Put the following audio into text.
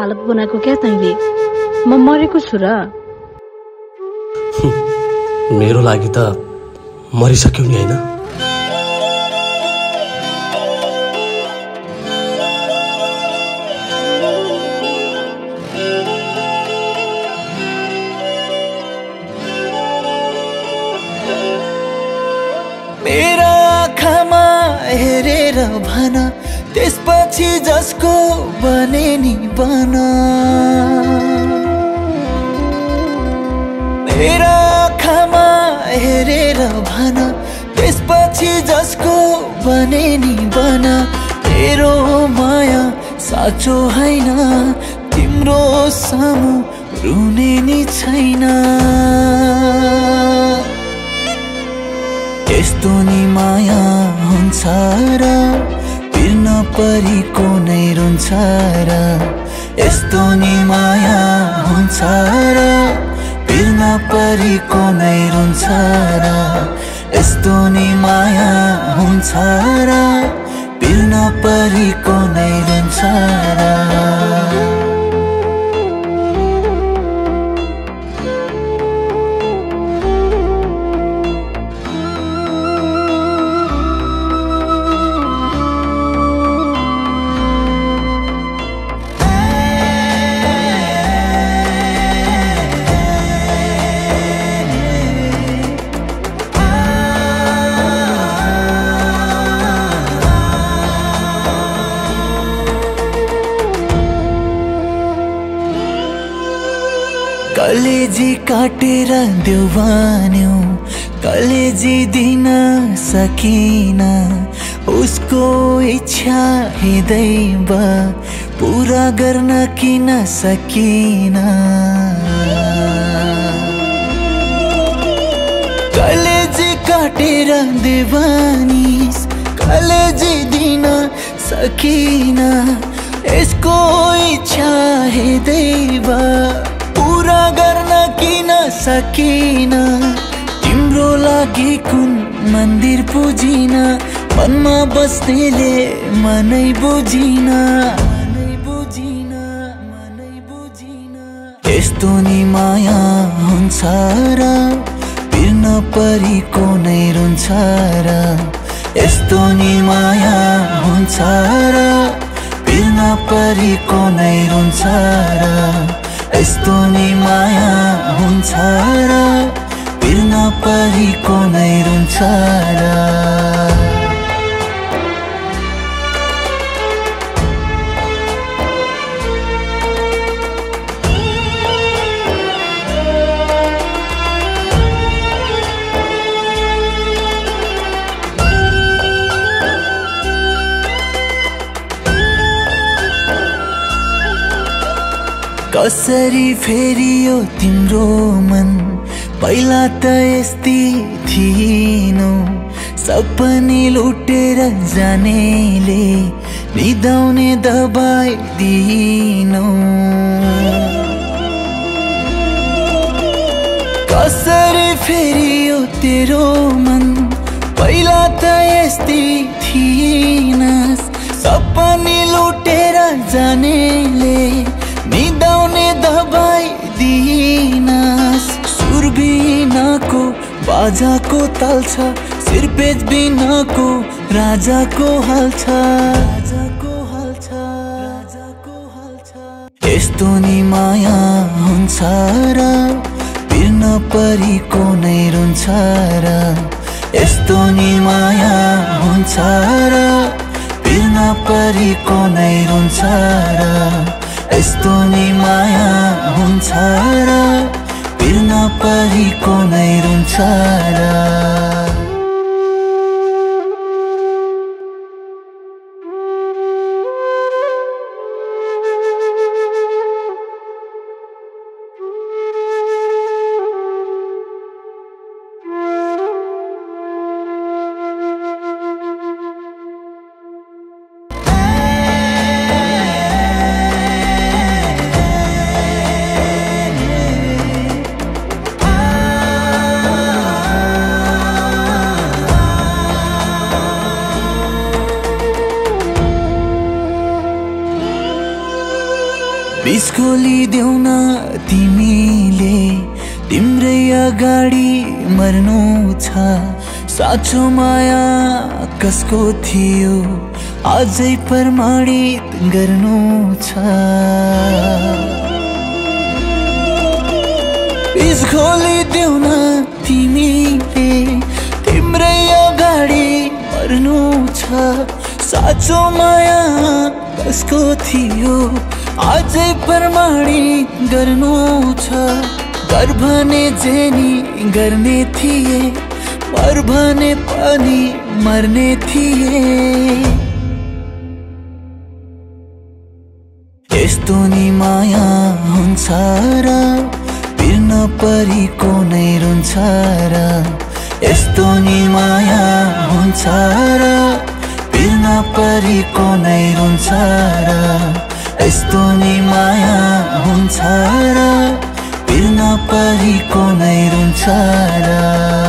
हालत बनाएको क्या तैँले? म मरेको छु र। मेरो लागि त मरिसक्यौ नि हैन? मेरा आँखामा हेरेर भन त्यसपछि जसको बने नि बन। मेरा आँखामा हेरेर भन त्यसपछि जसको बने नि बन। तेरो माया साँचो होइन, तिम्रो सामु रुने नि छैन। यस्तो नि माया हुन्छ र बिर्न परेको नै रुन्छ र। यस्तो नि माया हुन्छ र बिर्न परेको नै रुन्छ र। यस्तो नि माया हुन्छ र बिर्न परेको नै रुन्छ र। कलेजी काटेर देवान्यौ, कलेजी दिन सकिन। उसको इच्छा हृदयमा पूरा गर्न किन सकिन। कलेजी काटेर देवानिस, कलेजी दिन सकिन। यसको इच्छा हृदयमा पूरा गर्न किन सकिन। तिम्रो लागि कुन मन्दिर पुजिन। मनमा बस्नेले मनै बुझिन। यस्तो नि माया हुन्छ र बिर्न परेको नै रुन्छ र। यस्तो नि माया हुन्छ र बिर्न परेको नै रुन्छ र। यस्तो नि माया हुन्छ र बिर्न परेको नै रुन्छ र। कसरी फेरियो तिम्रो मन, पहिला त यस्तै थिएनौ। सपनी लुटेर जानेले निदाउने दबाई दिएनौ। कसरी फेरियो तेरो मन, पहिला त यस्तै थिएनस्। सपनी लुटेर जानेले निदाउने दबाई दिनास। सुर बिनाको बाजाको ताल छ, सिरपेच बिनाको राजाको हाल छ। यस्तो नि माया हुन्छ र बिर्न परेको नै रुन्छ र। यस्तो नि माया हुन्छ र बिर्न परेको नै रुन्छ र। यस्तो नि माया हुन्छ र बिर्न परेको नै रुन्छ र। खोलिदेऊ न तिमीले, तिम्रै अगाडि मर्नु छ। साँचो माया कसको थियो आजै प्रमाणित गर्नु छ। इस खोलिदेऊ न तिमीले, तिम्रै अगाडि मर्नु छ। साँचो माया कसको थियो आजै प्रमाणित गर्नु छ। गर भने जेनी गर्ने थिए, मर भने पनि मर्ने थिए। यस्तो नि माया हुन्छ र पिर्न परेको नै रुन्छ र। यस्तो नि माया हुन्छ र पिर्न परेको नै रुन्छ र। यस्तो नि माया हुन्छ र पिर्न परेको नै रुन्छ र।